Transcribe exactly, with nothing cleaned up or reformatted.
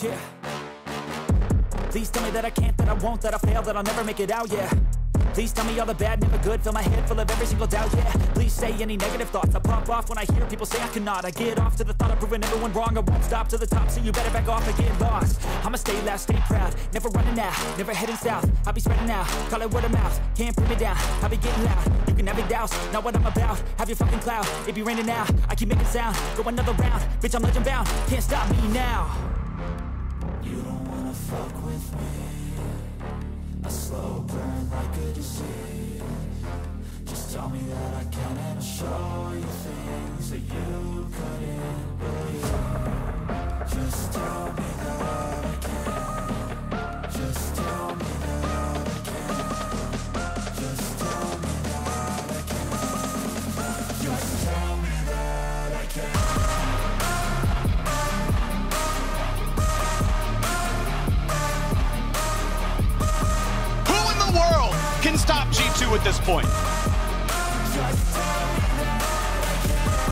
Yeah. Please tell me that I can't, that I won't, that I fail, that I'll never make it out, yeah. Please tell me all the bad, never good, fill my head full of every single doubt, yeah. Please say any negative thoughts, I pop off when I hear people say I cannot. I get off to the thought of proving everyone wrong, I won't stop to the top, so you better back off and get lost. I'ma stay loud, stay proud, never running out, never heading south. I'll be spreading out, call it word of mouth, can't put me down, I'll be getting loud. You can have your doubts, not what I'm about, have your fucking clout. It be raining out, I keep making sound, go another round, bitch I'm legend bound, can't stop me now. Fuck with me, a slow burn like a disease. Just tell me that I can and I'll show you things that you couldn't believe. Just tell me that I can, just tell me that I can, just tell me that I can, just tell me that I can. World can stop G two at this point.